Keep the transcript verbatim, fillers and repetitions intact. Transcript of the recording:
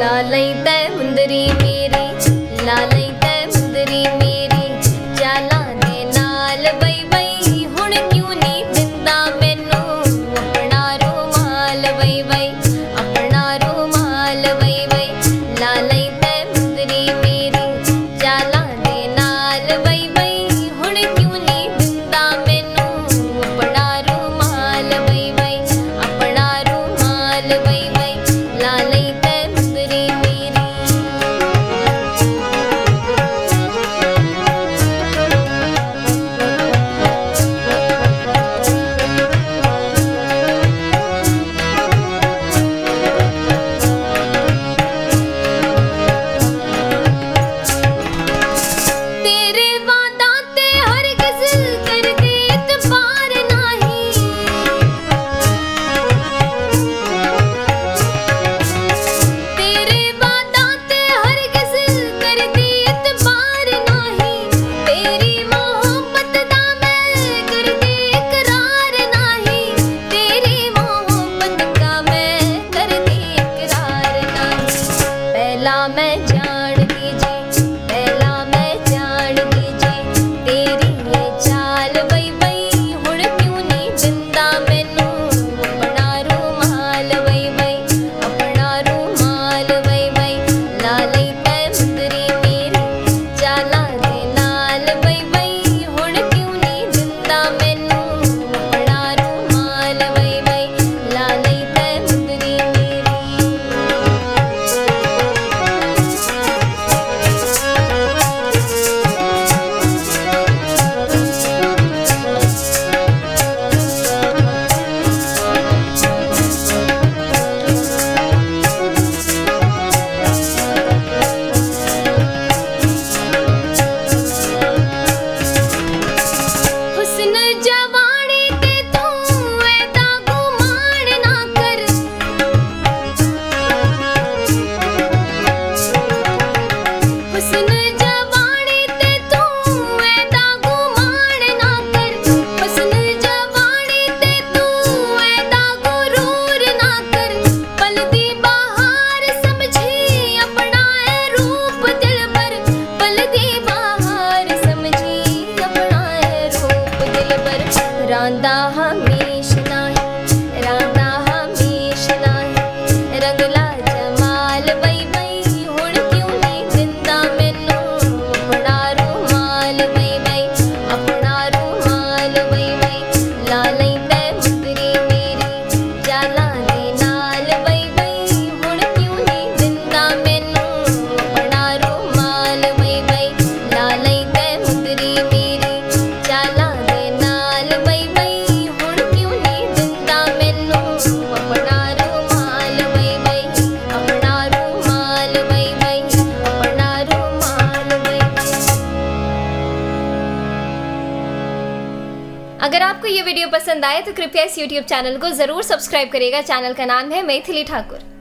लालई तै मुंदरी मेरी, लालई तै मुंदरी मेरी, चाला दे नाल बई बई, हुण क्यों नी दिंदा मैनू अपना रुमाल बई बई, अपना रुमाल बई बई। लालई तै मुंदरी मेरी, चाला दे नाल बई बई, हुण क्यों नी दिंदा मैनू अपना रुमाल बई बई, अपना रुमाल बई बई। लालई तै मुंदरी मेरी। तेरे वादा ते हर किस कर दे इतबार नाही, तेरे वादा ते हर किस कर दे इतबार नाही, तेरी मोहब्बत दा मैं कर दे इकरार नाही, तेरी मोहब्बत का मैं कर दे इकरार नाही। पहला मैं जान दीजे, पहला मैं जान दीजे, तेरी ये चाल बई बई, हुण क्यों नी दिंदा मैनू अपना रुमाल बई बई, अपना रुमाल बई बई। लालई तै मुंदरी मेरी, चाला दे नाल बई बई, हुण क्यों नी दिंदा मैनू अपना रुमाल बई बई। लालई तै मुंदरी मेरी। हुस्न जवानी ते तू ऐदा गुमान ना कर, हुस्न जवानी ते तू ऐदा गुमान ना कर, हुस्न जवानी ते तू ऐदा गुरूर ना कर, पल दी बहार समझी अपना ऐ रूप दिल भर, पल दी बहार समझी अपना ऐ रूप दिल पर। रांदा हमेश नाही, रांदा हमेश नाही, रंगला जमाल बई बई, हुण क्यों नी दिंदा मैनू अपना रुमाल बई बई, अपना रुमाल बई बई। लालई तै मुंदरी मेरी, चाला दे नाल बई बई, हुण क्यों नी दिंदा मैनू अपना रुमाल बई बई। लालई तै मुंदरी मेरी, चाला दे नाल बई बई, हुण क्यों नी दिंदा मैनू अपना रुमाल बई बई, अपना रुमाल बई बई, अपना रुमाल बई बई। अगर आपको ये वीडियो पसंद आए तो कृपया इस यूट्यूब चैनल को ज़रूर सब्सक्राइब करिएगा। चैनल का नाम है मैथिली ठाकुर।